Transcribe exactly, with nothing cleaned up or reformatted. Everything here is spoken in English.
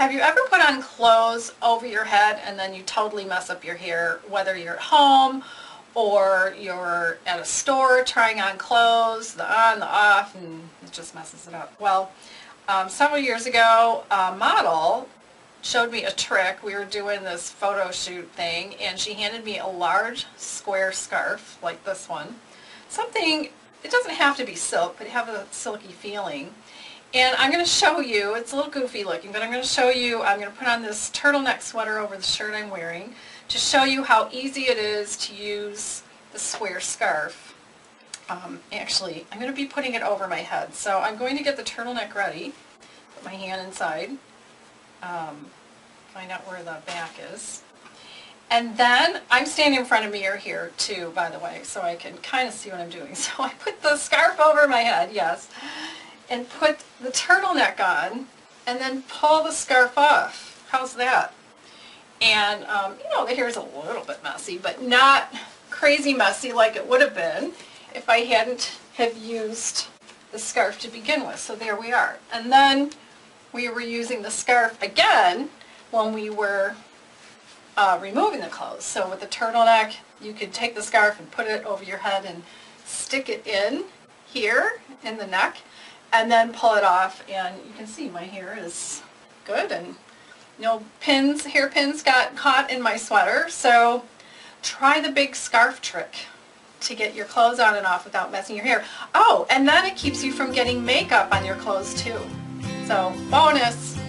Have you ever put on clothes over your head and then you totally mess up your hair, whether you're at home or you're at a store trying on clothes, the on, the off, and it just messes it up? Well, um, several years ago, a model showed me a trick. We were doing this photo shoot thing, and she handed me a large square scarf like this one. Something, it doesn't have to be silk, but have a silky feeling. And I'm going to show you, it's a little goofy looking, but I'm going to show you, I'm going to put on this turtleneck sweater over the shirt I'm wearing to show you how easy it is to use the square scarf. Um, actually, I'm going to be putting it over my head. So I'm going to get the turtleneck ready, put my hand inside, um, find out where the back is. And then, I'm standing in front of a mirror here too, by the way, so I can kind of see what I'm doing. So I put the scarf over my head, yes, and put the turtleneck on, and then pull the scarf off. How's that? And, um, you know, the hair's a little bit messy, but not crazy messy like it would have been if I hadn't have used the scarf to begin with. So there we are. And then we were using the scarf again when we were uh, removing the clothes. So with the turtleneck, you could take the scarf and put it over your head and stick it in here in the neck, and then pull it off, and you can see my hair is good and no pins, hair pins got caught in my sweater. So try the big scarf trick to get your clothes on and off without messing your hair. Oh, and then it keeps you from getting makeup on your clothes too. So bonus!